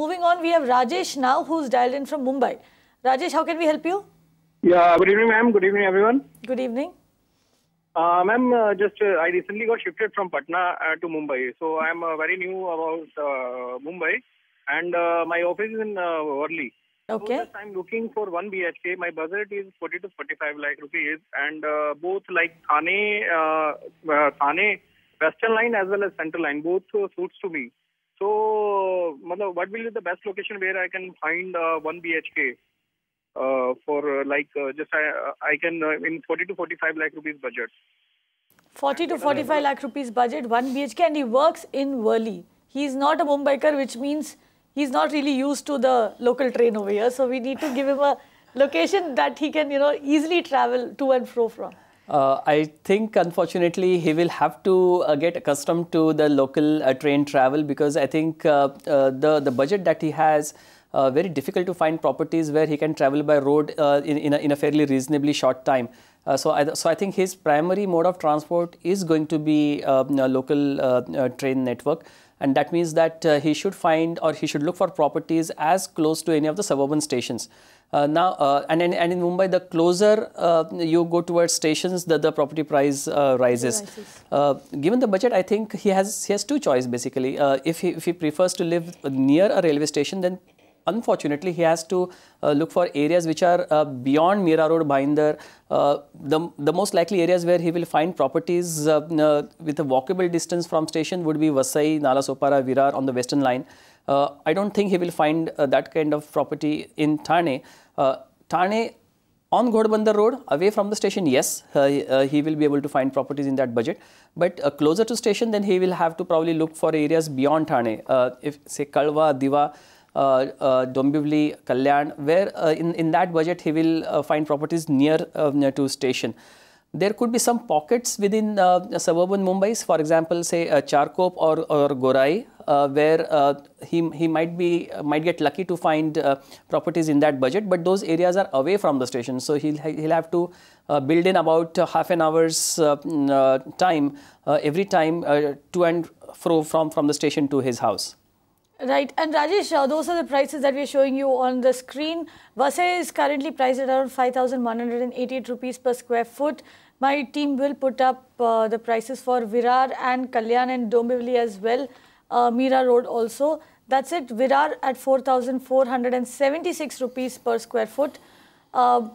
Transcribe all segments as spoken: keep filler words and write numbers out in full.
moving on, we have Rajesh now, who's dialed in from Mumbai. Rajesh, how can we help you? Yeah, good evening, ma'am. Good evening, everyone. Good evening. Uh, ma'am, uh, just uh, I recently got shifted from Patna uh, to Mumbai. So I'm uh, very new about uh, Mumbai, and uh, my office is in uh, Worli. Okay. So just I'm looking for one B H K. My budget is forty to forty-five lakh rupees, and uh, both like Thane, uh, uh, Thane Western Line as well as Central Line, both uh, suits to me. So, uh, what will be the best location where I can find uh, one B H K uh, for uh, like uh, just I, I can uh, in forty to forty-five lakh rupees budget. forty to forty-five lakh rupees budget, one B H K, and he works in Worli. He is not a Mumbaikar, which means he's not really used to the local train over here. So we need to give him a location that he can, you know, easily travel to and fro from. Uh, I think, unfortunately, he will have to uh, get accustomed to the local uh, train travel, because I think uh, uh, the, the budget that he has, uh, very difficult to find properties where he can travel by road uh, in, in, a, in a fairly reasonably short time. Uh, so, I, so I think his primary mode of transport is going to be uh, a local uh, uh, train network. And that means that uh, he should find, or he should look for properties as close to any of the suburban stations. Uh, now, uh, and, and, and in Mumbai, the closer uh, you go towards stations, the, the property price uh, rises. Uh, given the budget, I think he has he has two choices basically. Uh, if, he, if he prefers to live near a railway station, then unfortunately, he has to uh, look for areas which are uh, beyond Mira Road, Bhayandar, uh, the, the most likely areas where he will find properties uh, uh, with a walkable distance from station would be Vasai, Nala, Sopara, Virar on the Western Line. Uh, I don't think he will find uh, that kind of property in Thane. Uh, Thane on Ghodbandar Road, away from the station, yes, uh, uh, he will be able to find properties in that budget. But uh, closer to station, then he will have to probably look for areas beyond Thane. Uh, if say Kalwa, Diva, Uh, uh, Dombivli, Kalyan, where uh, in, in that budget he will uh, find properties near, uh, near to station. There could be some pockets within uh, suburban Mumbai, for example, say uh, Charkop or, or Gorai, uh, where uh, he, he might be uh, might get lucky to find uh, properties in that budget, but those areas are away from the station. So he'll, he'll have to uh, build in about uh, half an hour's uh, uh, time uh, every time uh, to and fro from, from the station to his house. Right. And Rajesh, uh, those are the prices that we are showing you on the screen. Vasai is currently priced at around five thousand one hundred eighty-eight rupees per square foot. My team will put up uh, the prices for Virar and Kalyan and Dombivli as well. Uh, Mira Road also. That's it. Virar at four thousand four hundred seventy-six rupees per square foot. Uh,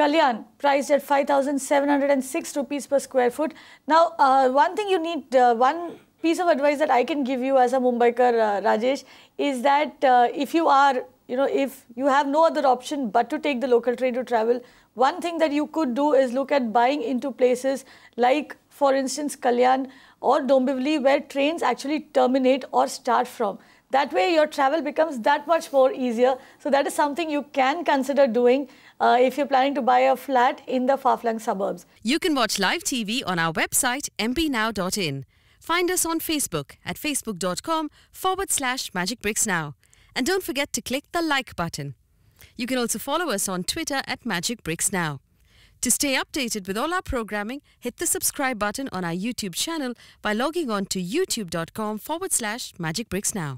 Kalyan priced at five thousand seven hundred six rupees per square foot. Now, uh, one thing you need, uh, one piece of advice that I can give you as a Mumbaikar, uh, Rajesh, is that uh, if you are, you know, if you have no other option but to take the local train to travel, one thing that you could do is look at buying into places like, for instance, Kalyan or Dombivli, where trains actually terminate or start from. That way, your travel becomes that much more easier. So that is something you can consider doing uh, if you're planning to buy a flat in the far-flung suburbs. You can watch live T V on our website, m b now dot in. Find us on Facebook at facebook.com forward slash magic bricks now. And don't forget to click the like button. You can also follow us on Twitter at magic bricks now. To stay updated with all our programming, hit the subscribe button on our YouTube channel by logging on to youtube.com forward slash magic bricks now.